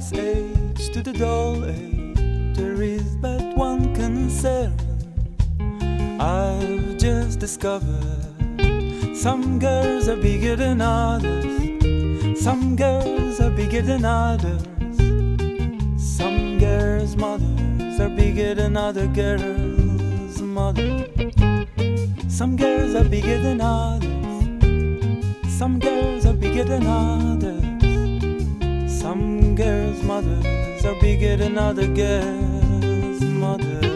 wise age to the dull age, there is but one concern. I've just discovered some girls are bigger than others. Some girls are bigger than others. Some girls' mothers are bigger than other girls' mothers. Some girls are bigger than others. Some girls are bigger than others. Some girls' mothers are bigger than other girls' mothers.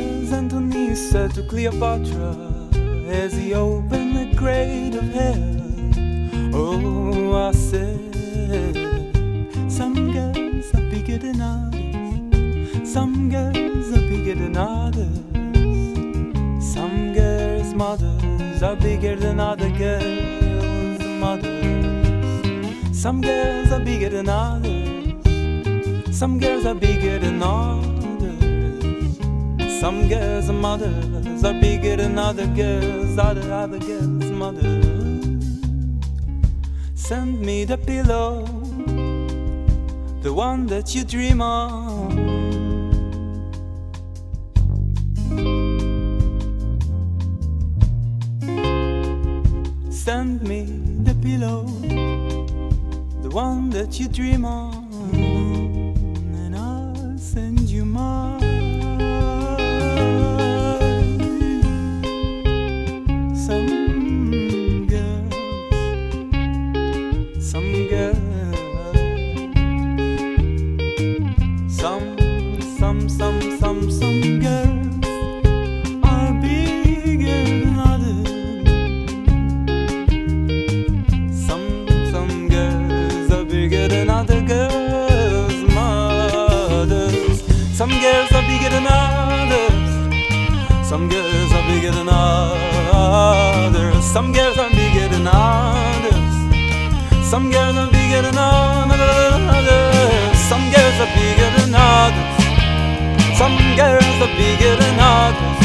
As Antony said to Cleopatra, as he opened the crate of hell, oh, I said, some girls are bigger than others. Some girls are bigger than others. Some girls' mothers are bigger than other girls' mothers. Some girls are bigger than others. Some girls are bigger than others. Some girls' mothers are bigger than other girls', other girls' mothers. Send me the pillow, the one that you dream of. Send me the pillow, the one that you dream of, and I'll send you mine. Some girls some girls are bigger than others. Some girls are bigger than other girls' mothers. Some girls are bigger than others. Some girls are bigger than others. Some girls are bigger than others. Some girls are bigger than others. Some girls are bigger than others. Some girls are bigger than others.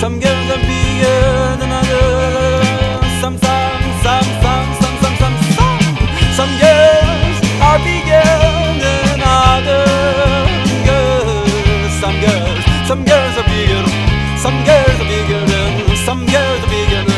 Some girls are bigger than others. Some girls are bigger than others. Girls, some girls are bigger. Some girls are bigger than. Some girls are bigger than.